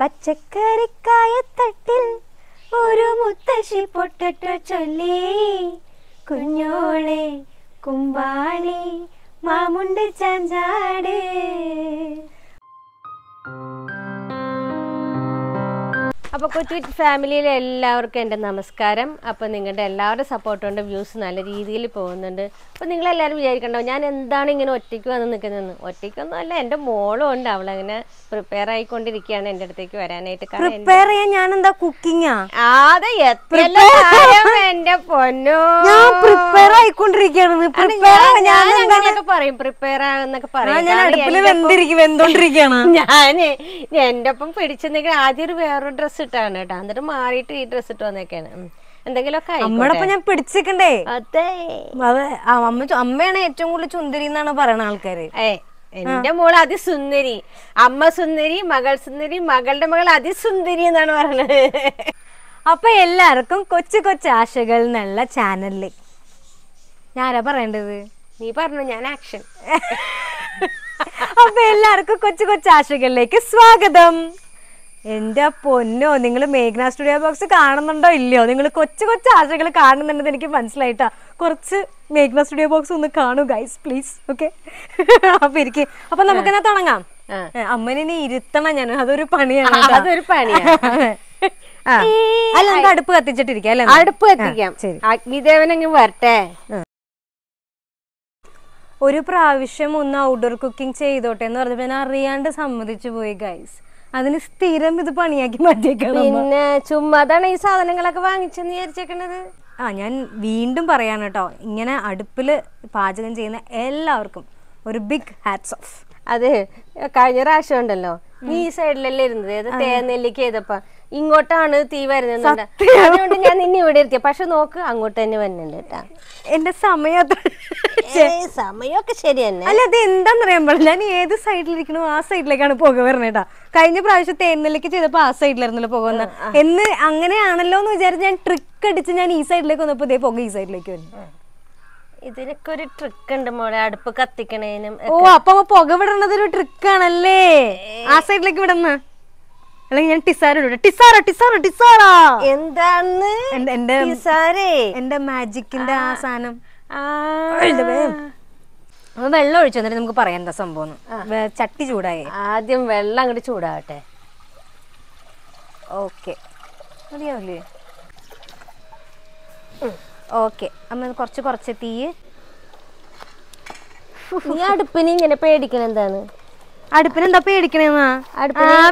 പച്ചക്കറിക്കായത്തട്ടിൽ ഒരു മുത്തശ്ശി പൊട്ടറ്റോ ചൊല്ലി, കുഞ്ഞോളെ കുമ്പാളി മാമുണ്ട് ചാഞ്ചാട്. അപ്പോൾ കൊച്ചുവിറ്റ് ഫാമിലിയിലെ എല്ലാവർക്കും എൻ്റെ നമസ്കാരം. അപ്പോൾ നിങ്ങളുടെ എല്ലാവരുടെ സപ്പോർട്ട് കൊണ്ട് വ്യൂസ് നല്ല രീതിയിൽ പോകുന്നുണ്ട്. അപ്പോൾ നിങ്ങളെല്ലാവരും വിചാരിക്കണ്ടോ ഞാൻ എന്താണ് ഇങ്ങനെ ഒറ്റയ്ക്ക് വന്ന് നിൽക്കുന്നതെന്ന്. ഒറ്റയ്ക്കൊന്നുമല്ല, എൻ്റെ മോളും ഉണ്ട്. അവളങ്ങനെ പ്രിപ്പയർ ആയിക്കൊണ്ടിരിക്കുകയാണ് എൻ്റെ അടുത്തേക്ക് വരാനായിട്ട്. പ്രിപ്പയർ ചെയ്യാൻ ഞാൻ എന്താ കുക്കിംഗ് ആതെ എൻ്റെ പൊന്നോ പ്രിപ്പയർ ആയിക്കൊണ്ടിരിക്കുകയാണ്. ഞാനൊക്കെ പറയും പ്രിപ്പയർ ആണെന്നൊക്കെ പറയാം. ഞാൻ എൻ്റെ ഒപ്പം പിടിച്ചു നിൽക്കുന്ന ആദ്യം ഒരു വേറൊരു ഡ്രസ്സ് ഇട്ടാണ് കേട്ടോ, എന്നിട്ട് മാറിയിട്ട് ഈ ഡ്രസ്സ് ഇട്ട് വന്നേക്കാണ്. എന്തെങ്കിലുമൊക്കെ അമ്മയോടൊപ്പം ഞാൻ പിടിച്ചിക്കണ്ടേ. അതെ അമ്മയാണ് ഏറ്റവും കൂടുതൽ ചുന്ദരി എന്നാണ് പറയുന്ന ആൾക്കാര്. എന്റെ മോള് അതിസുന്ദരി, അമ്മ സുന്ദരി, മകൾ സുന്ദരി, മകളുടെ മകൾ അതിസുന്ദരി എന്നാണ് പറയുന്നത്. അപ്പൊ എല്ലാവർക്കും കൊച്ചു കൊച്ചാശകൾ എന്നുള്ള ചാനലില് ഞാനാ പറയേണ്ടത്, നീ പറഞ്ഞു ഞാൻ ആക്ഷൻ. അപ്പൊ എല്ലാവർക്കും കൊച്ചു കൊച്ചാശകളിലേക്ക് സ്വാഗതം. എന്റെ പൊന്നോ, നിങ്ങൾ മേഘ്ന സ്റ്റുഡിയോ ബോക്സ് കാണുന്നുണ്ടോ ഇല്ലയോ? നിങ്ങൾ കൊച്ചു കൊച്ചു ആശകൾ കാണുന്നുണ്ടെന്ന് എനിക്ക് മനസ്സിലായിട്ടാ. കുറച്ച് മേഘ്ന സ്റ്റുഡിയോ ബോക്സ് ഒന്ന് കാണൂ ഗൈസ് പ്ലീസ്, ഓക്കെ? അപ്പൊ എനിക്ക് അപ്പൊ നമുക്കെന്നാ തുടങ്ങാം. അമ്മനെ ഇരുത്തണം ഞാൻ, അതൊരു പണിയാണ്. അതൊരു പണിയാണ്. അല്ല, നമുക്ക് അടുപ്പ് കത്തിച്ചിട്ടിരിക്കാം അല്ലെ? അടുപ്പ് കത്തിക്കാം. അഗ്നിദേവൻ അങ്ങ് വരട്ടെ. ഒരു പ്രാവശ്യം ഒന്ന് ഔട്ട്ഡോർ കുക്കിംഗ് ചെയ്തോട്ടെ എന്ന് പറഞ്ഞപ്പോ ഞാൻ അറിയാണ്ട് സമ്മതിച്ചു പോയി ഗൈസ്. അതിന് സ്ഥിരം ഇത് പണിയാക്കി മാറ്റിയേക്കണം. പിന്നെ ചുമ്മാതാണ് ഈ സാധനങ്ങളൊക്കെ വാങ്ങിച്ചെന്ന് വിചാരിച്ചേക്കണത്. ഞാൻ വീണ്ടും പറയാണ് കേട്ടോ, ഇങ്ങനെ അടുപ്പിൽ പാചകം ചെയ്യുന്ന എല്ലാവർക്കും ഒരു ബിഗ് ഹാറ്റ്സ് ഓഫ്. അതെ, കഴിഞ്ഞ പ്രാവശ്യം ഉണ്ടല്ലോ നീ ഈ സൈഡിലല്ലേ ഇരുന്നത്, ഏത് തേനെല്ലിക്ക് ചെയ്തപ്പ ഇങ്ങോട്ടാണ് തീ വരുന്നത്. അതുകൊണ്ട് ഞാൻ നിന്നെ ഇവിടെ എത്തിയ, പക്ഷെ നോക്ക് അങ്ങോട്ട് തന്നെ വരുന്നുണ്ട് കേട്ടാ. എന്റെ സമയമൊക്കെ ശരി തന്നെ. അല്ല, അത് എന്താന്ന് അറിയാൻ പാടില്ല, ഞാൻ ഏത് സൈഡിലിരിക്കണോ ആ സൈഡിലേക്കാണ് പുക വരുന്നേട്ടാ. കഴിഞ്ഞ പ്രാവശ്യം തേനെല്ലിക്ക് ചെയ്തപ്പോ ആ സൈഡിലായിരുന്നല്ലോ പുക വന്ന എന്ന്. അങ്ങനെയാണല്ലോ എന്ന് വിചാരിച്ച് ഞാൻ ട്രിക്ക് അടിച്ച് ഞാൻ ഈ സൈഡിലേക്ക് വന്നപ്പോ ഇതേ പുക ഈ സൈഡിലേക്ക് വരുന്നു. ഇതിനൊക്കെ ഒരു ട്രിക്ക് ഉണ്ട് മോളെ, അടുപ്പ് കത്തിക്കണേനും. ഓ, അപ്പൊ പുക വിടണത് ഒരു ട്രിക്ക് ആണല്ലേ? ആ സൈഡിലേക്ക് വിടണ അല്ലെങ്കിൽ ഞാൻ ടിസാറ എന്താന്ന് എന്റെ മാജിക്കിന്റെ ആ സാധനം വെള്ളം ഒഴിച്ചു തന്നിട്ട് നമുക്ക് പറയാം എന്താ സംഭവം. ചട്ടി ചൂടായി, ആദ്യം വെള്ളം അങ്ങോട്ട് ചൂടാവട്ടെ. ഓക്കെ, മതിയാവില്ലേ? ഓക്കെ, അമ്മ കുറച്ച് കുറച്ച് തീ. ഈ അടുപ്പിന് ഇങ്ങനെ പേടിക്കണ എന്താണ്? അടുപ്പിന് എന്താ പേടിക്കണെന്നാ?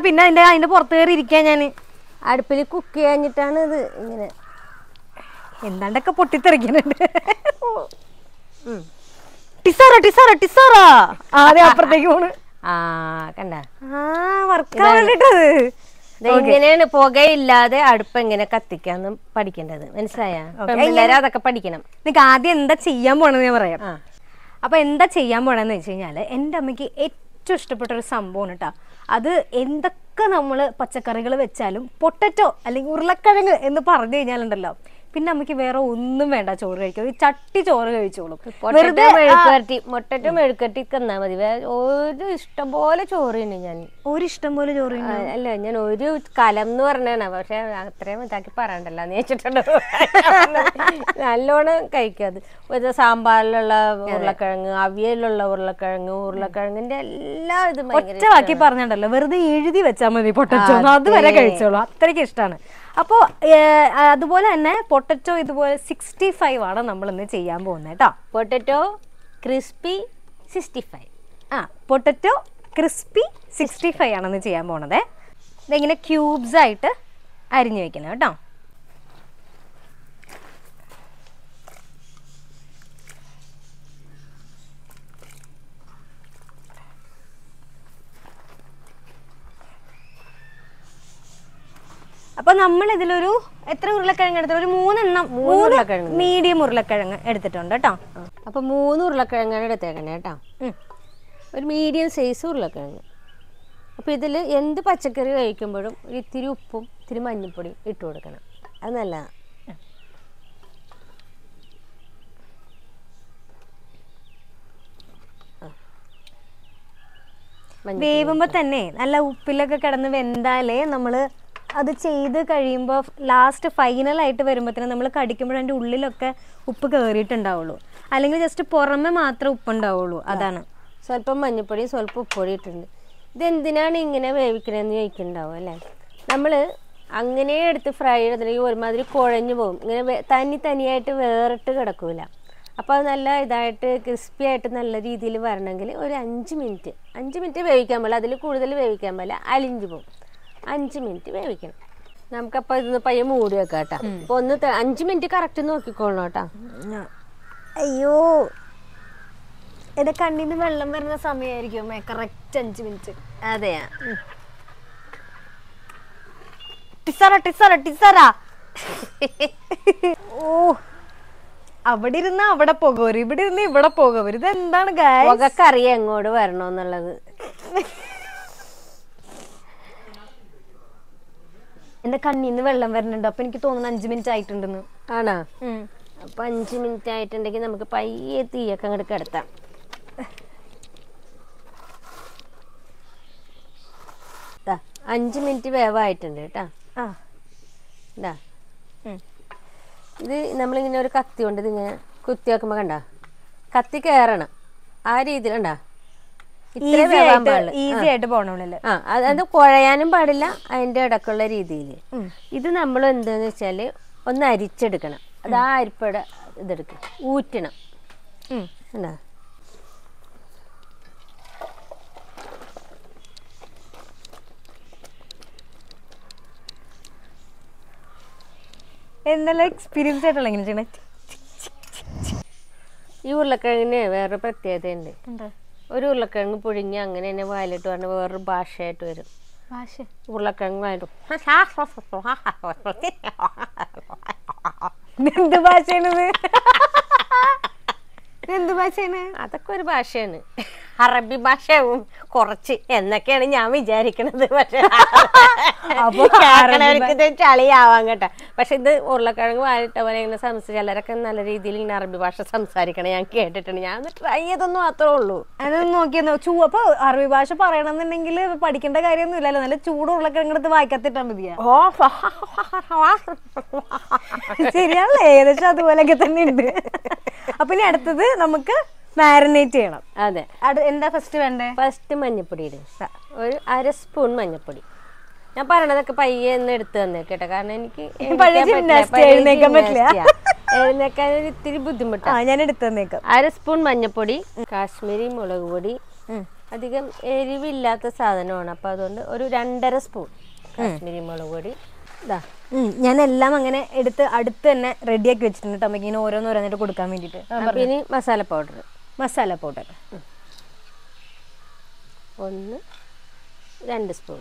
പിന്നെ അതിന്റെ പുറത്ത് കയറി ഇരിക്കാൻ ഞാൻ അടുപ്പിൽ കുക്ക് ചെയ്യാഞ്ഞിട്ടാണ് ഇത് ഇങ്ങനെ എന്താണ്ടൊക്കെ പൊട്ടിത്തെറിക്കുന്നുണ്ട്. അപ്പുറത്തേക്ക് പോണ് കണ്ട വർക്കാണിട്ടത്. ഇങ്ങനെയാണ് പുകയില്ലാതെ അടുപ്പ് എങ്ങനെ കത്തിക്കാന്ന് പഠിക്കേണ്ടത്, മനസ്സിലായ? എല്ലാരും അതൊക്കെ പഠിക്കണം. നിനക്ക് ആദ്യം എന്താ ചെയ്യാൻ പോണെന്ന് ഞാൻ പറയാം. അപ്പൊ എന്താ ചെയ്യാൻ പോണെന്ന് വെച്ച് കഴിഞ്ഞാല്, എന്റെ അമ്മയ്ക്ക് ഏറ്റവും ഇഷ്ടപ്പെട്ട ഒരു സംഭവമാണ് കേട്ടോ. അത് എന്തൊക്കെ നമ്മള് പച്ചക്കറികൾ വെച്ചാലും പൊട്ടറ്റോ അല്ലെങ്കിൽ ഉരുളക്കിഴങ്ങ് എന്ന് പറഞ്ഞു കഴിഞ്ഞാലുണ്ടല്ലോ പിന്നെ നമുക്ക് വേറെ ഒന്നും വേണ്ട, ചോറ് കഴിക്കും. ചട്ടി ചോറ് കഴിച്ചോളും. മുട്ടറ്റോ മെഴുക്കട്ടി തന്നാ മതി. ഒരു ഇഷ്ടം പോലെ ചോറ് തന്നെ ഞാൻ ഒരിഷ്ടം പോലെ ചോറ് അല്ല, ഞാൻ ഒരു കലം എന്ന് പറഞ്ഞാണ്. പക്ഷെ അത്രയും ഇതാക്കി പറയണ്ടല്ലോ എന്ന് വെച്ചിട്ടുണ്ട്. നല്ലോണം കഴിക്കാത്. ഒരു സാമ്പാറിലുള്ള ഉരുളക്കിഴങ്ങ്, അവിയലുള്ള ഉരുളക്കിഴങ്ങ്, ഉരുളക്കിഴങ്ങിന്റെ എല്ലാ ഇതും ഒറ്റവാക്കി പറഞ്ഞിട്ടുണ്ടല്ലോ. വെറുതെ എഴുതി വെച്ചാൽ മതി പൊട്ടറ്റോ, അതുവരെ കഴിച്ചോളൂ. അത്രയ്ക്ക് ഇഷ്ടമാണ്. അപ്പോൾ അതുപോലെ തന്നെ പൊട്ടറ്റോ ഇതുപോലെ 65 ആണ് നമ്മളിന്ന് ചെയ്യാൻ പോകുന്നത് കേട്ടോ. Potato crispy 65. ആ, പൊട്ടറ്റോ ക്രിസ്പി 65 ആണെന്ന് ചെയ്യാൻ പോണത്. ഇതിങ്ങനെ ക്യൂബ്സ് ആയിട്ട് അരിഞ്ഞു വെക്കണം കേട്ടോ. അപ്പൊ നമ്മൾ ഇതിലൊരു എത്ര ഉരുളക്കിഴങ്ങ് എടുത്ത? ഒരു 3 മീഡിയം ഉരുളക്കിഴങ്ങ് എടുത്തിട്ടുണ്ട് കേട്ടോ. അപ്പൊ 3 ഉരുളക്കിഴങ്ങാണ് എടുത്തേക്കണേ കേട്ടോ, ഒരു മീഡിയം സൈസ് ഉരുളക്കിഴങ്ങ്. അപ്പൊ ഇതിൽ എന്ത് പച്ചക്കറി കഴിക്കുമ്പോഴും ഇത്തിരി ഉപ്പും ഇത്തിരി മഞ്ഞൾപ്പൊടിയും ഇട്ട് കൊടുക്കണം, അത് നല്ലതാണ്. വേവുമ്പോൾ തന്നെ നല്ല ഉപ്പിലൊക്കെ കിടന്ന് വെന്താലേ നമ്മൾ അത് ചെയ്ത് കഴിയുമ്പോൾ ലാസ്റ്റ് ഫൈനലായിട്ട് വരുമ്പോഴത്തേനും നമ്മൾ കടിക്കുമ്പോൾ അതിൻ്റെ ഉള്ളിലൊക്കെ ഉപ്പ് കയറിയിട്ടുണ്ടാവുള്ളൂ അല്ലെങ്കിൽ ജസ്റ്റ് പുറമെ മാത്രം ഉപ്പുണ്ടാവുള്ളൂ അതാണ് സ്വല്പം മഞ്ഞപ്പൊടി സ്വല്പം ഉപ്പൊടി ഇട്ടിട്ടുണ്ട് ഇതെന്തിനാണ് ഇങ്ങനെ വേവിക്കണമെന്ന് ചോദിക്കുന്നുണ്ടാവും അല്ലേ നമ്മൾ അങ്ങനെ എടുത്ത് ഫ്രൈ ചെയ്തില്ലെങ്കിൽ ഒരുമാതിരി കുഴഞ്ഞു പോകും ഇങ്ങനെ തനിയായിട്ട് വേറിട്ട് കിടക്കൂല അപ്പോൾ അത് നല്ല ഇതായിട്ട് ക്രിസ്പി ആയിട്ട് നല്ല രീതിയിൽ വരണമെങ്കിൽ ഒരു 5 മിനിറ്റ് വേവിക്കാൻ പാടില്ല അതിൽ കൂടുതൽ വേവിക്കാൻ പാടില്ല അലിഞ്ഞു പോകും 5 മിനിറ്റ് വേവിക്കണം നമുക്കപ്പോൾ ഇതൊന്ന് പയ്യെ മൂടി വെക്കാം കേട്ടോ അപ്പോൾ ഒന്ന് 5 മിനിറ്റ് കറക്റ്റ് നോക്കിക്കോളണം കേട്ടോ അയ്യോ എൻ്റെ കണ്ണിന്ന് വെള്ളം വരുന്ന സമയമായിരിക്കും കറക്റ്റ് 5 മിനിറ്റ് അതെയാ ഓ അവിടെ ഇരുന്ന അവിടെ പോകവര് ഇവിടെ ഇരുന്ന് ഇവിടെ പോകവര് ഇതെന്താണ് അറിയാം എങ്ങോട്ട് വരണോന്നുള്ളത് എന്റെ കണ്ണീന്ന് വെള്ളം വരുന്നുണ്ട് അപ്പൊ എനിക്ക് തോന്നുന്നു 5 മിനിറ്റ് ആയിട്ടുണ്ടെന്ന് ആണോ അപ്പൊ 5 മിനിറ്റ് ആയിട്ടുണ്ടെങ്കിൽ നമുക്ക് പയ്യെ തീയൊക്കെ അങ്ങോട്ട് കിടത്താം അഞ്ച് മിനിറ്റ് വേവായിട്ടുണ്ട് കേട്ടാ ഇത് നമ്മളിങ്ങനെ ഒരു കത്തി കൊണ്ട് ഇതിങ്ങനെ കുത്തി വെക്കുമ്പോൾ കണ്ട കത്തി കയറണം ആ രീതിയിലുണ്ടാ ഇത്ര വേവാൻ പാടില്ല ആ അത് കുഴയാനും പാടില്ല അതിൻ്റെ ഇടക്കുള്ള രീതിയിൽ ഇത് നമ്മൾ എന്താന്ന് വെച്ചാൽ ഒന്ന് അരിച്ചെടുക്കണം അത് ആ അരിപ്പട ഇതെടുക്കണം ഊറ്റണം ഉണ്ടാ എന്തെല്ലാം എക്സ്പീരിയൻസ് ആയിട്ടുള്ള ഇങ്ങനെ ചെയ്യണേ ഈ ഉരുളക്കിഴങ്ങിന് വേറൊരു പ്രത്യേകതയുണ്ട് ഒരു ഉരുളക്കിഴങ്ങ് പുഴുങ്ങി അങ്ങനെ തന്നെ വായിലിട്ട് പറഞ്ഞ് വേറൊരു ഭാഷയായിട്ട് വരും ഭാഷ ഉരുളക്കിഴങ്ങ് വായിടും എന്ത് ഭാഷയാണത് എന്ത് ഭാഷയാണ് അതൊക്കെ ഒരു ഭാഷയാണ് അറബി ഭാഷയും കുറച്ച് എന്നൊക്കെയാണ് ഞാൻ വിചാരിക്കണത് പക്ഷെ കേൾക്കണവർക്ക് ചളിയാവാൻ കേട്ടോ പക്ഷെ ഇത് ഉരുളക്കിഴങ്ങ് വായിട്ട പോലെ ഇങ്ങനെ സംസാരിച്ചു ചിലരൊക്കെ നല്ല രീതിയിൽ ഇങ്ങനെ അറബി ഭാഷ സംസാരിക്കണം ഞാൻ കേട്ടിട്ടുണ്ട് ഞാൻ ഒന്ന് ട്രൈ ചെയ്തൊന്നും മാത്രമേ ഉള്ളൂ അതൊന്നും നോക്കിയെന്നോ അപ്പൊ അറബി ഭാഷ പറയണമെന്നുണ്ടെങ്കിൽ പഠിക്കേണ്ട കാര്യമൊന്നും ഇല്ലല്ലോ നല്ല ചൂട് ഉരുളക്കിഴങ്ങടുത്ത് വായിക്കത്തിട്ടാ മതിയാ ശരിയാണല്ലോ ഏകദേശം അതുപോലെയൊക്കെ തന്നെ ഉണ്ട് അപ്പൊ ഇനി അടുത്തത് നമുക്ക് മാരിനേറ്റ് ചെയ്യണം അതെ അത് എന്താ ഫസ്റ്റ് വേണ്ടേ ഫസ്റ്റ് മഞ്ഞപ്പൊടി ഇടുക ഒരു 1/2 സ്പൂൺ മഞ്ഞപ്പൊടി ഞാൻ പറയണതൊക്കെ പയ്യെ ഒന്ന് എടുത്ത് തന്നേക്കട്ടെ കാരണം എനിക്ക് എഴുന്നേക്കാൻ ഇത്തിരി ബുദ്ധിമുട്ടാണ് ഞാൻ എടുത്ത് തന്നേക്കാം 1/2 സ്പൂൺ മഞ്ഞപ്പൊടി കാശ്മീരി മുളക് പൊടി അധികം എരിവില്ലാത്ത സാധനമാണ് അപ്പൊ അതുകൊണ്ട് ഒരു 2.5 സ്പൂൺ കാശ്മീരി മുളക് പൊടി ഞാനെല്ലാം അങ്ങനെ എടുത്ത് അടുത്ത് തന്നെ റെഡിയാക്കി വെച്ചിട്ടുണ്ട് അമ്മയ്ക്ക് ഓരോന്നോരോന്നിട്ട് കൊടുക്കാൻ വേണ്ടിട്ട് പിന്നെ മസാല പൗഡർ 1-2 സ്പൂൺ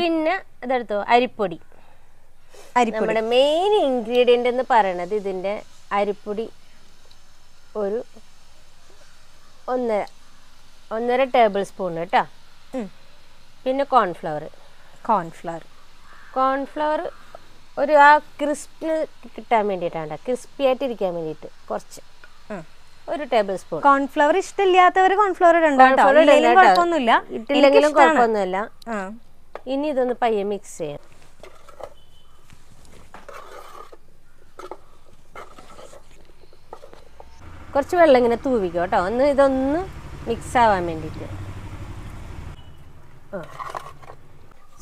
പിന്നെ അതെടുത്തോ അരിപ്പൊടി നമ്മുടെ മെയിൻ ഇൻഗ്രീഡിയന്റ് എന്ന് പറയണത് ഇതിന്റെ അരിപ്പൊടി ഒരു 1.5 ടേബിൾ സ്പൂൺ കേട്ടോ പിന്നെ കോൺഫ്ലവർ ഒരു ആ ക്രിസ്പി കിട്ടാൻ വേണ്ടിയിട്ടാണ് ക്രിസ്പി ആയിട്ട് ഇരിക്കാൻ വേണ്ടിയിട്ട് കുറച്ച് 1 ടേബിൾ സ്പൂൺ കോൺഫ്ലവർ ഇഷ്ടമില്ലാത്തവർ കോൺഫ്ലവർ ഇട്ടില്ലെങ്കിലും കുഴപ്പമൊന്നുമില്ല ഇനി ഇതൊന്ന് പയ്യെ മിക്സ് ചെയ്യാം കുറച്ച് വെള്ളം ഇങ്ങനെ തൂവിക്കും കേട്ടോ ഒന്ന് ഇതൊന്ന് മിക്സ് ആവാൻ വേണ്ടിയിട്ട്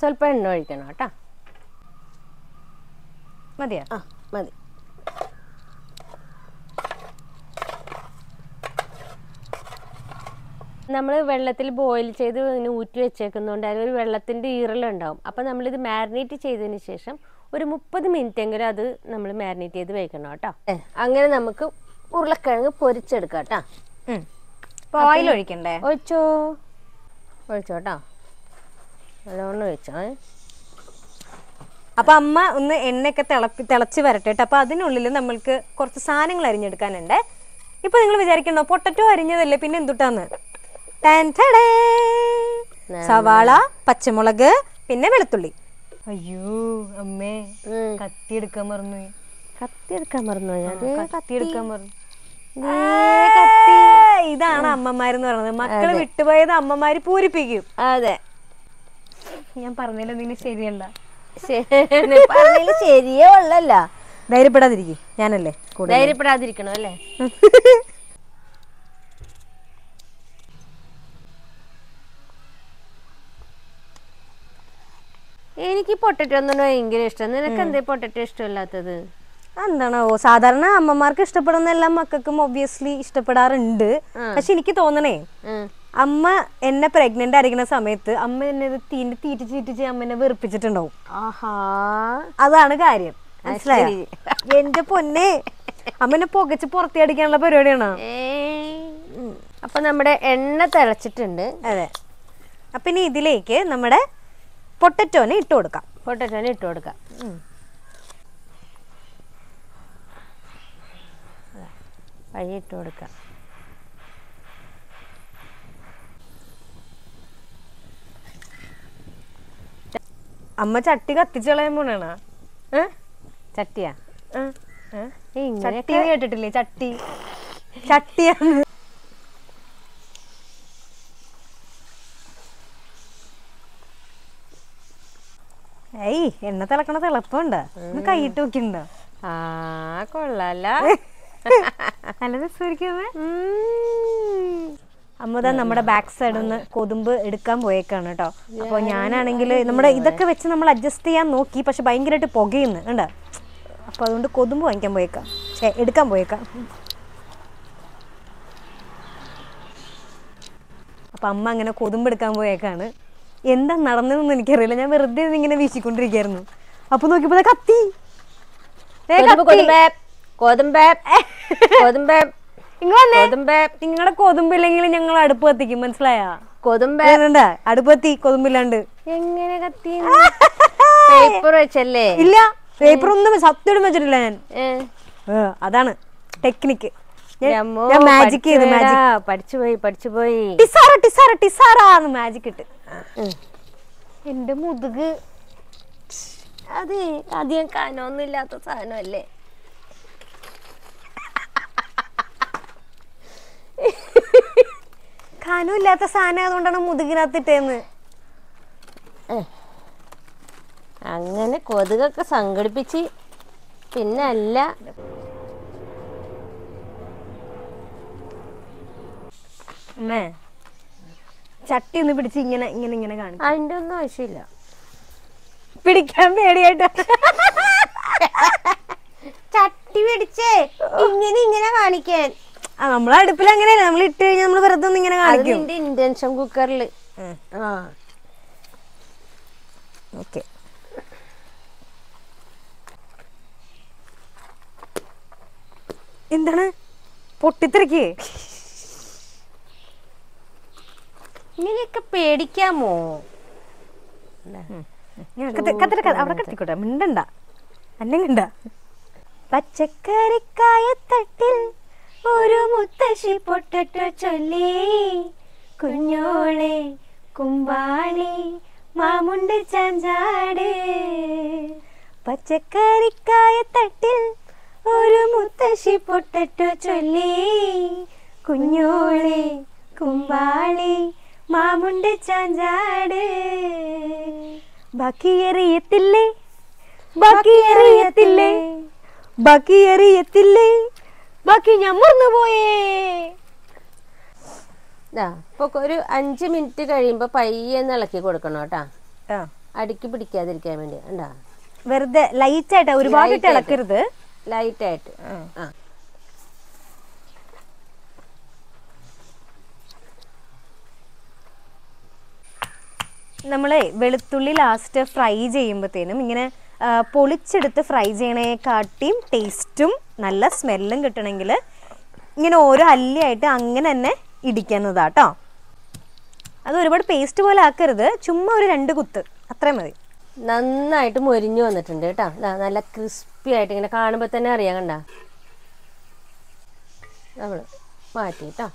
സ്വല്പം എണ്ണ ഒഴിക്കണം കേട്ടോ മതിയാ ആ മതി നമ്മൾ വെള്ളത്തിൽ ബോയിൽ ചെയ്ത് ഇങ്ങനെ ഊറ്റി വെച്ചേക്കുന്നതുകൊണ്ട് അതിലൊരു വെള്ളത്തിൻ്റെ ഈറലുണ്ടാവും അപ്പം നമ്മളിത് മാരിനേറ്റ് ചെയ്തതിന് ശേഷം ഒരു 30 മിനിറ്റെങ്കിലും അത് നമ്മൾ മാരിനേറ്റ് ചെയ്ത് വെക്കണം കേട്ടോ അങ്ങനെ നമുക്ക് ഉരുളക്കിഴങ്ങ് പൊരിച്ചെടുക്കാം കേട്ടോ ഓയിൽ ഒഴിക്കണ്ടേ ഒഴിച്ചോ കേട്ടോ നല്ലോണം ഒഴിച്ചോ അപ്പൊ അമ്മ ഒന്ന് എണ്ണയൊക്കെ തിളച്ച് വരട്ടെ കേട്ടോ അപ്പൊ അതിനുള്ളിൽ നമ്മൾക്ക് കുറച്ച് സാധനങ്ങൾ അരിഞ്ഞെടുക്കാനുണ്ട് ഇപ്പൊ നിങ്ങൾ വിചാരിക്കണോ പൊട്ടറ്റോ അരിഞ്ഞതല്ലേ പിന്നെ എന്തുട്ടാന്ന് സവാള പച്ചമുളക് പിന്നെ വെളുത്തുള്ളി അയ്യോ അമ്മേ കത്തി എടുക്കാൻ മറന്നു ഇതാണ് അമ്മമാരെന്ന് പറയുന്നത്. മക്കള് വിട്ടുപോയത് അമ്മമാര് പൂരിപ്പിക്കും. അതെ, ഞാൻ പറഞ്ഞില്ല നീ ശരിയല്ല, പറഞ്ഞില്ല ശരിയേ ഉള്ളല്ല. ധൈര്യപ്പെടാതിരിക്കും, ഞാനല്ലേ ധൈര്യപ്പെടാതിരിക്കണോ അല്ലേ. എനിക്ക് പൊട്ടറ്റോ ഒന്നും ഭയങ്കര ഇഷ്ടം. നിനക്ക് എന്തേ പൊട്ടറ്റോ ഇഷ്ടമില്ലാത്തത്? എന്താണോ, സാധാരണ അമ്മമാർക്ക് ഇഷ്ടപ്പെടുന്ന എല്ലാം മക്കൾക്കും ഒബ്വിയസ്ലി ഇഷ്ടപ്പെടാറുണ്ട്. പക്ഷെ എനിക്ക് തോന്നണേ, അമ്മ എന്നെ പ്രഗ്നന്റ് ആയിരിക്കുന്ന സമയത്ത് അമ്മ എന്നെ തീറ്റി ചീറ്റിച്ച് അമ്മനെ വെറുപ്പിച്ചിട്ടുണ്ടാവും. അതാണ് കാര്യം, മനസ്സിലായി? എന്റെ പൊന്നെ, അമ്മനെ പുകച്ച് പുറത്തിയടിക്കാനുള്ള പരിപാടിയാണ്. അപ്പൊ നമ്മുടെ എണ്ണ തിളച്ചിട്ടുണ്ട്. അതെ, അപ്പൊ ഇനി ഇതിലേക്ക് നമ്മുടെ പൊട്ടറ്റോനെ ഇട്ട് കൊടുക്കാം. പൊട്ടറ്റോനെ ഇട്ട് കൊടുക്കാം. വഴിയിട്ട് കൊടുക്കാം. അമ്മ ചട്ടി കത്തിച്ച് കളയാൻ പോണാണോ? ചട്ടിയാ കേട്ടിട്ടില്ലേ? ചട്ടി ചട്ടിയാണ്. ഏയ്, എണ്ണ തിളക്കണ തിളപ്പുണ്ടോ? കൈയിട്ട് നോക്കിണ്ടോ? ആ കൊള്ളാല, നല്ല രസമായിരിക്കും. അമ്മതാ നമ്മുടെ ബാക്ക് സൈഡിൽ നിന്ന് കൊതുമ്പ് എടുക്കാൻ പോയേക്കാണ് കേട്ടോ. അപ്പൊ ഞാനാണെങ്കിൽ നമ്മുടെ ഇതൊക്കെ വെച്ച് നമ്മൾ അഡ്ജസ്റ്റ് ചെയ്യാൻ നോക്കി, പക്ഷെ ഭയങ്കരമായിട്ട് പുകയുന്നു കണ്ട. അപ്പൊ അതുകൊണ്ട് കൊതുമ്പ് വാങ്ങിക്കാൻ പോയേക്കാം, എടുക്കാൻ പോയേക്കാം. അപ്പൊ അമ്മ അങ്ങനെ കൊതുമ്പ് എടുക്കാൻ പോയേക്കാണ്. എന്താ നടന്നതെന്ന് എനിക്കറിയില്ല, ഞാൻ വെറുതെ ഇങ്ങനെ വീശിക്കൊണ്ടിരിക്കായിരുന്നു. അപ്പൊ നോക്കിയപ്പോ കത്തി നിങ്ങളുടെ കൊതുമ്പില്ലെങ്കിൽ ഞങ്ങൾ അടുപ്പ് കത്തിക്കും, മനസ്സിലായാ? കൊതുമ്പേണ്ട അടുപ്പ് കത്തി, കൊതുമ്പില്ലാണ്ട് എങ്ങനെ കത്തി? പേപ്പർ വെച്ചല്ലേ? ഇല്ല, പേപ്പർ ഒന്നും സത്യം വെച്ചിട്ടില്ല ഞാൻ. അതാണ് ടെക്നിക്ക്. ഞാൻ മാജിക് പഠിച്ചുപോയി പഠിച്ചുപോയി. ടിസാറ ടിസാറ ടിസാറാന്ന് മാജിക് ഇട്ട് എന്റെ മുതുക്. അതെ, അധികം കനൊന്നും ഇല്ലാത്ത സാധനമല്ലേ. കനം ഇല്ലാത്ത സാധനം അതുകൊണ്ടാണ് മുതുകിനകത്തിട്ടേന്ന്. അങ്ങനെ കൊതുകൊക്കെ സംഘടിപ്പിച്ച് പിന്നെ അല്ല. അമ്മേ, ചട്ടി ഒന്ന് പിടിച്ച് ഇങ്ങനെ ഇങ്ങനെ ഇങ്ങനെ കാണും. അതിൻ്റെ ഒന്നും ആവശ്യമില്ല, പിടിക്കാൻ പേടിയായിട്ടോ. ചട്ടി പിടിച്ചേ ഇങ്ങനെ ഇങ്ങനെ കാണിക്കാൻ. നമ്മളെ അടുപ്പിൽ അങ്ങനെയല്ല, നമ്മൾ ഇട്ട് കഴിഞ്ഞാൽ നമ്മൾ വെറുതെ ഇങ്ങനെ കാണിക്കും. ഇൻഡക്ഷൻ കുക്കറിൽ ഓക്കെ. എന്താണ് പൊട്ടിത്തെറിക്ക്? ഇങ്ങനെയൊക്കെ പേടിക്കാമോ? അവിടെ കത്തിക്കോട്ടെ, മിണ്ടണ്ട അല്ലെങ്കണ്ട. പച്ചക്കറിക്കായ തട്ടിൽ ഒരു മുത്തശ്ശി പൊട്ടറ്റോ ചൊല്ലേ, കുഞ്ഞോളെ കുമ്പാണി മാമുണ്ട് ചാഞ്ചാട്. പച്ചക്കറിക്കായ തട്ടിൽ ഒരു മുത്തശ്ശി പൊട്ടറ്റോ ചൊല്ലേ, കുഞ്ഞോളെ കുമ്പാളി മാമുണ്ട് ചാഞ്ചാട്. ബാക്കിയെറിയത്തില്ലേ ബാക്കിയെറിയത്തില്ലേ ബാക്കിയെറിയത്തില്ലേ ബാക്കി ഞാൻ മറന്നു പോയേ. ഇപ്പൊ ഒരു 5 മിനിറ്റ് കഴിയുമ്പോ പയ്യെ ഇളക്കി കൊടുക്കണം കേട്ടാ, അടുക്കി പിടിക്കാതിരിക്കാൻ വേണ്ടി. ഉണ്ടാ വെറുതെ ലൈറ്റ് ആയിട്ട്, ഒരുപാട് ഇളക്കരുത്, ലൈറ്റ് ആയിട്ട്. നമ്മളെ വെളുത്തുള്ളി ലാസ്റ്റ് ഫ്രൈ ചെയ്യുമ്പോഴത്തേനും ഇങ്ങനെ പൊളിച്ചെടുത്ത് ഫ്രൈ ചെയ്യണേക്കാട്ടിയും ടേസ്റ്റും നല്ല സ്മെല്ലും കിട്ടണമെങ്കിൽ ഇങ്ങനെ ഓരോ അല്ലിയായിട്ട് അങ്ങനെ തന്നെ ഇടിക്കുന്നതാട്ടോ. അത് ഒരുപാട് പേസ്റ്റ് പോലെ ആക്കരുത്, ചുമ്മാ ഒരു 2 കുത്ത് അത്രയും മതി. നന്നായിട്ട് മൊരിഞ്ഞു വന്നിട്ടുണ്ട് കേട്ടോ, നല്ല ക്രിസ്പി ആയിട്ട് ഇങ്ങനെ കാണുമ്പോൾ തന്നെ അറിയാം. കണ്ട, നമ്മൾ മാറ്റി കേട്ടോ.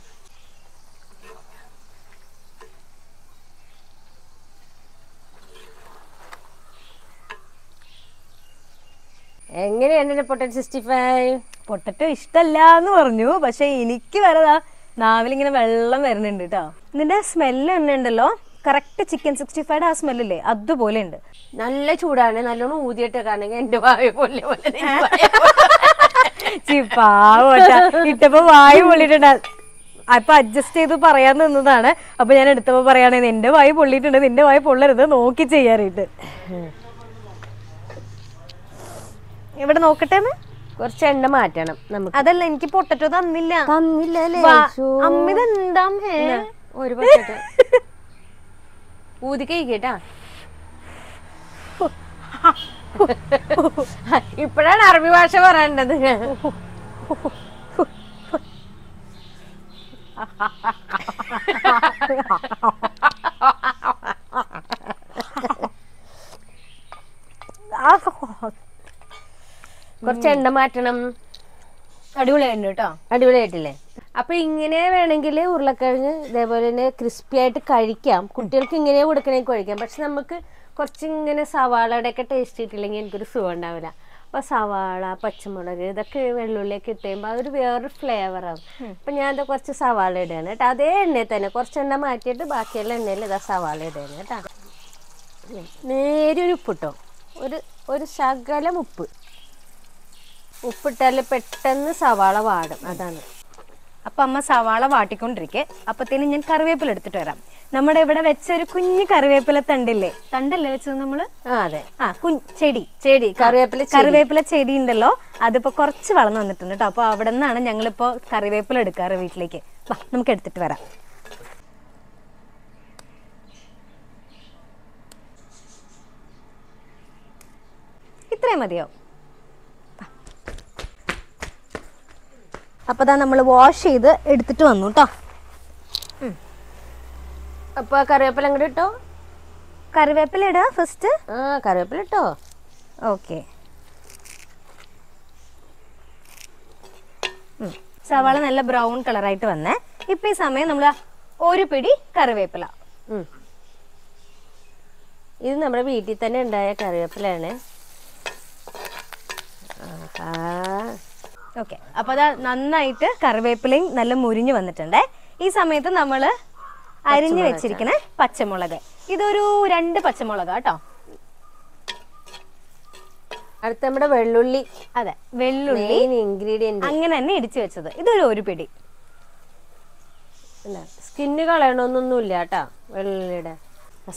എങ്ങനെയാണ് പൊട്ടറ്റോ 65? പൊട്ടറ്റോ ഇഷ്ടല്ല എന്ന് പറഞ്ഞു പക്ഷേ എനിക്ക് വരതാ നാവിൽ ഇങ്ങനെ വെള്ളം വരുന്നുണ്ട് ട്ടോ ഇതിന്റെ സ്മെല്ല് തന്നെ ഉണ്ടല്ലോ കറക്റ്റ് ചിക്കൻ 65 ടെ ആ സ്മെല്ല് ഇല്ലേ അതുപോലെ ഉണ്ട് നല്ല ചൂടാണ് നല്ലോണം ഊതിയിട്ട് കാണുക എൻ്റെ വായ പോലെ പോലെ ചിപ്പാവോട്ടാ ഇട്ടപ്പോ വായ പൊള്ളിട്ടുണ്ടാ അപ്പൊ അഡ്ജസ്റ്റ് ചെയ്ത് പറയാൻ നിന്നതാണ് അപ്പൊ ഞാൻ എടുത്തപ്പോ പറയാണ് നിന്റെ വായ പൊള്ളിയിട്ടുണ്ട് നിന്റെ വായ പൊള്ളരുത് നോക്കി ചെയ്യാനായിട്ട് ഇവിടെ നോക്കട്ടെ കുറച്ച് എണ്ണ മാറ്റണം നമുക്ക് അതല്ല എനിക്ക് പൊട്ടറ്റോ തന്നില്ല അമ്മ ഇതെന്താ ഒരു പൊട്ടറ്റോ ഊതി കേട്ടാ ഇപ്പോഴാണ് അറബി ഭാഷ പറയേണ്ടത് കുറച്ച് എണ്ണ മാറ്റണം അടിപൊളിയായിട്ട് കേട്ടോ അടിപൊളിയായിട്ടില്ലേ അപ്പൊ ഇങ്ങനെ വേണമെങ്കിൽ ഉരുളക്കിഴങ്ങ് ഇതേപോലെ തന്നെ ക്രിസ്പി ആയിട്ട് കഴിക്കാം കുട്ടികൾക്ക് ഇങ്ങനെ കൊടുക്കണേ കഴിക്കാം പക്ഷെ നമുക്ക് കുറച്ചിങ്ങനെ സവാളയുടെ ഒക്കെ ടേസ്റ്റ് ഇട്ടില്ലെങ്കിൽ എനിക്കൊരു സുഖം ഉണ്ടാവില്ല അപ്പോൾ സവാള പച്ചമുളക് ഇതൊക്കെ വെള്ളുള്ളിയൊക്കെ ഇട്ട് കഴിയുമ്പോൾ അതൊരു വേറൊരു ഫ്ലേവറാണ് അപ്പം ഞാനത് കുറച്ച് സവാള ഇടുകയാണ് കേട്ടോ അതേ എണ്ണയിൽ തന്നെ കുറച്ച് എണ്ണ മാറ്റിയിട്ട് ബാക്കിയുള്ള എണ്ണയിൽ ഇതാ സവാള ഇടുകയാണ് കേട്ടോ നേരിയൊരു ഉപ്പിട്ടോ ഒരു ശകലം ഉപ്പിട്ടാൽ പെട്ടെന്ന് സവാള വാടും അതാണ് അപ്പം അമ്മ സവാള വാട്ടിക്കൊണ്ടിരിക്കുക അപ്പത്തേനും ഞാൻ കറിവേപ്പില എടുത്തിട്ട് വരാം നമ്മുടെ ഇവിടെ വെച്ച ഒരു കുഞ്ഞു കറിവേപ്പില തണ്ടില്ലേ തണ്ടല്ലേ വെച്ചത് നമ്മള് അതെ ആ ചെടി ചെടി കറിവേപ്പില ചെടി ഉണ്ടല്ലോ അതിപ്പോ കുറച്ച് വളർന്നു വന്നിട്ടുണ്ട് കേട്ടോ അപ്പൊ അവിടെ നിന്നാണ് ഞങ്ങളിപ്പോ കറിവേപ്പില എടുക്കാറ് വീട്ടിലേക്ക് നമുക്ക് എടുത്തിട്ട് വരാം ഇത്രയും മതിയോ അപ്പൊ ദാ നമ്മള് വാഷ് ചെയ്ത് എടുത്തിട്ട് വന്നു കേട്ടോ അപ്പൊ കറിവേപ്പില അങ്ങോട്ട് ഇട്ടോ കറിവേപ്പില ഇടാ ഫസ്റ്റ് ആ കറിവേപ്പില ഇട്ടോ ഓക്കെ സവാള നല്ല ബ്രൗൺ കളറായിട്ട് വന്നേ ഇപ്പൊ ഈ സമയം നമ്മള് ഒരു പിടി കറിവേപ്പില ഇത് നമ്മുടെ വീട്ടിൽ തന്നെ ഉണ്ടായ കറിവേപ്പിലാണ് ഓക്കെ അപ്പൊ അതാ നന്നായിട്ട് കറിവേപ്പിലയും നല്ല മുരിഞ്ഞു വന്നിട്ടുണ്ടേ ഈ സമയത്ത് നമ്മള് അരിഞ്ഞു വെച്ചിരിക്കുന്ന പച്ചമുളക് ഇതൊരു 2 പച്ചമുളക് കേട്ടോ അടുത്ത നമ്മുടെ വെള്ളുള്ളി അതെ വെള്ളുള്ളി ഇൻഗ്രീഡിയന്റ് അങ്ങനെ തന്നെ ഇടിച്ചു വെച്ചത് ഇതൊരു 1 പിടി സ്കിന്ന് കളയണമെന്നൊന്നുമില്ല കേട്ടോ വെള്ളുള്ളിയുടെ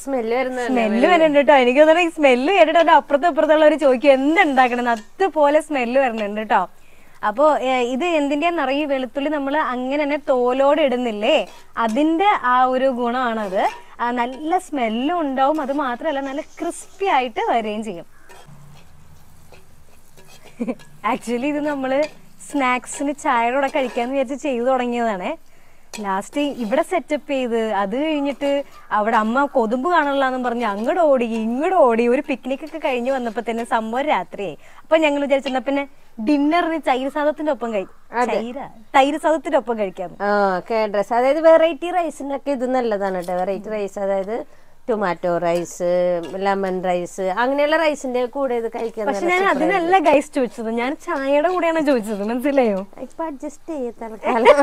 സ്മെല്ല് വരുന്നത് സ്മെല്ല് വരുന്നുണ്ട് കേട്ടോ എനിക്ക് തോന്നുന്നത് ഈ സ്മെല്ല് കേട്ടിട്ട് അപ്പുറത്തും ഇപ്പുറത്തുള്ളവർ ചോദിക്കും എന്തുണ്ടാക്കണം അതുപോലെ സ്മെല്ല് വരുന്നുണ്ട് കേട്ടോ അപ്പോ ഇത് എന്തിന്റെയാന്നറിയ വെളുത്തുള്ളി നമ്മൾ അങ്ങനെ തന്നെ തോലോടെ ഇടുന്നില്ലേ അതിന്റെ ആ ഒരു ഗുണമാണത് നല്ല സ്മെല്ലും ഉണ്ടാവും അത് മാത്രമല്ല നല്ല ക്രിസ്പി ആയിട്ട് വരികയും ചെയ്യും ആക്ച്വലി ഇത് നമ്മള് സ്നാക്സിന് ചായയോടെ കഴിക്കാന്ന് വിചാരിച്ച് ചെയ്തു തുടങ്ങിയതാണ് ലാസ്റ്റ് ഇവിടെ സെറ്റപ്പ് ചെയ്ത് അത് കഴിഞ്ഞിട്ട് അവിടെ അമ്മ കൊതുമ്പ് കാണാനുള്ളതെന്നും പറഞ്ഞ് അങ്ങോട്ടോടി ഇങ്ങോട്ടോടി ഒരു പിക്നിക് ഒക്കെ കഴിഞ്ഞ് വന്നപ്പോ തന്നെ സംഭവം രാത്രിയായി അപ്പൊ ഞങ്ങൾ വിചാരിച്ചിരുന്ന പിന്നെ ഡിന്നറിന് തൈര് സാധത്തിന്റെ ഒപ്പം തൈര് സാധത്തിന്റെ ഒപ്പം കഴിക്കാം ഡ്രസ് അതായത് വെറൈറ്റി റൈസിനൊക്കെ ഇത് നല്ലതാണ് കേട്ടോ വെറൈറ്റി റൈസ് അതായത് ടൊമാറ്റോ റൈസ് ലെമൺ റൈസ് അങ്ങനെയുള്ള റൈസിന്റെ കൂടെ ഇത് കഴിക്കാം പക്ഷെ ഞാൻ അതിനല്ല ഗൈസ് ചോദിച്ചത് ഞാൻ ചായയുടെ കൂടെയാണ് ചോദിച്ചത് മനസ്സിലായോ ഇപ്പൊ അഡ്ജസ്റ്റ് ചെയ്യത്തൽക്കാലം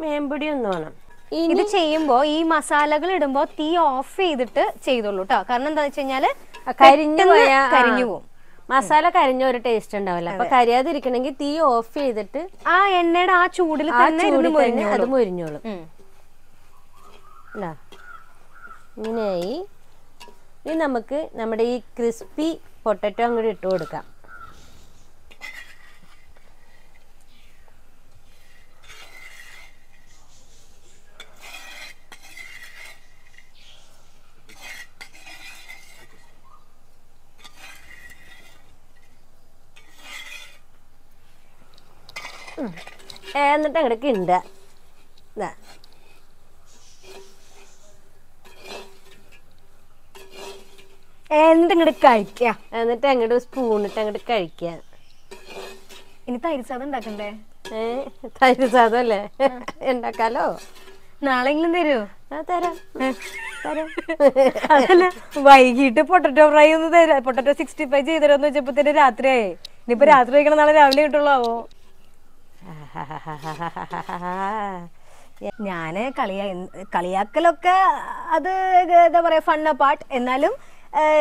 മേമ്പൊടി ഒന്ന് വേണം ഇത് ചെയ്യുമ്പോ ഈ മസാലകൾ ഇടുമ്പോ തീ ഓഫ് ചെയ്തിട്ട് ചെയ്തോളൂ കേട്ടോ കാരണം എന്താ വെച്ച് കഴിഞ്ഞാല് കരിഞ്ഞു പോകും മസാല കരിഞ്ഞ ഒരു ടേസ്റ്റ് ഉണ്ടാവില്ല അപ്പൊ കരിയാതിരിക്കണമെങ്കിൽ തീ ഓഫ് ചെയ്തിട്ട് ആ എണ്ണയുടെ ആ ചൂടിൽ തന്നെ അത് മൊരിഞ്ഞോളും ഇങ്ങനെയായി ഇനി നമുക്ക് നമ്മുടെ ഈ ക്രിസ്പി പൊട്ടറ്റോ അങ്ങോട്ട് ഇട്ട് കൊടുക്കാം And the kin that. And the kite, yeah, and the tangled spoon, the tangled kite, yeah. In the southern duck and there. Eh, tight is other lay. And a callow. Nalling the roo. Why, he took potato rye there, potato 65, there are no Japanese at tray. Nipper at tray and another avenue to love. Nana, Kaliakaloka, other there were a fun apart, enalum.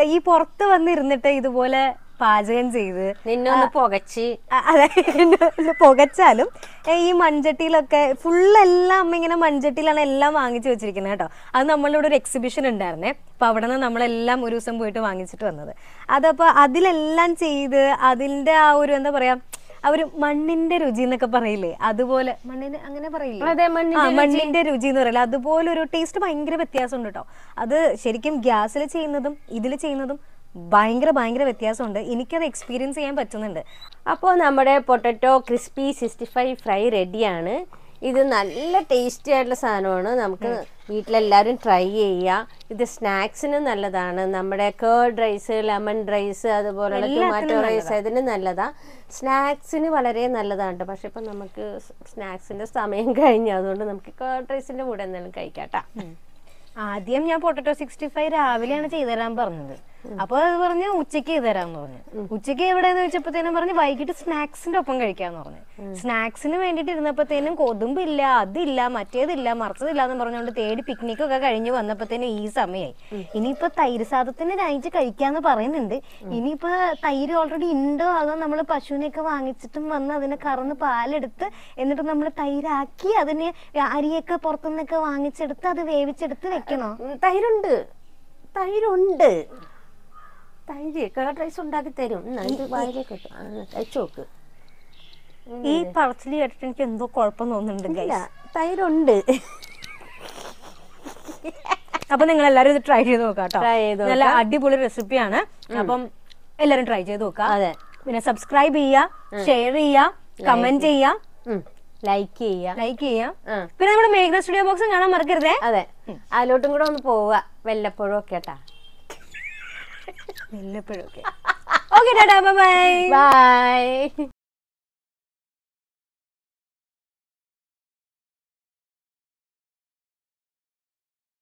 You port the one in the tay the vola pageants either. No pogachi, the pogachalum, a manjatil, full lamming and a manjatil and a lamangi chicken at all. And the Malodor exhibition and darne, Pavana Namalam Urusum to Mangi to another. Ada Adilan see the Adilda and the Parea. Our Mandinde Rugina Caparele, Aduola, Mandinaparele. Mandinde Rugina, the bowl or taste by Ingrevatias on the top. Other Sherikim gas, let's say in them, Idle chain of them, Bangra Vatias on the Inica experience and Pachanander. Upon Amade potato crispy 65 fry ready anna. This is a tasty sano. We will try this snacks. We will try curd rice, lemon rice, tomato rice. Snacks. We will try snacks. We will try curd rice. We will try potato 65. We will try snacks. Snacks in a vendit in the Patena, Kodumbilla, Dilla, Matilla, Marzilla, and Bernard, the picnic of Garinu and the Patena is a meal. Inipa Tairsa, the Tenaita, Karikan, the Parinende, Inipa Tairi already indo, other number of Pashunica, Angitamana, then a car on the pallet, and the number of Tairaki, then Ariaka, Portunaca, Angitata, the way which at the Vecano. Tairunde Tairi, cut rice on Dagaterum, I choke. This parsley is a little bit guys. I don't know. I try it. Try subscribe, share, comment, like. Make the studio box and mark it. I'll go to the okay, Dada, bye-bye. Bye.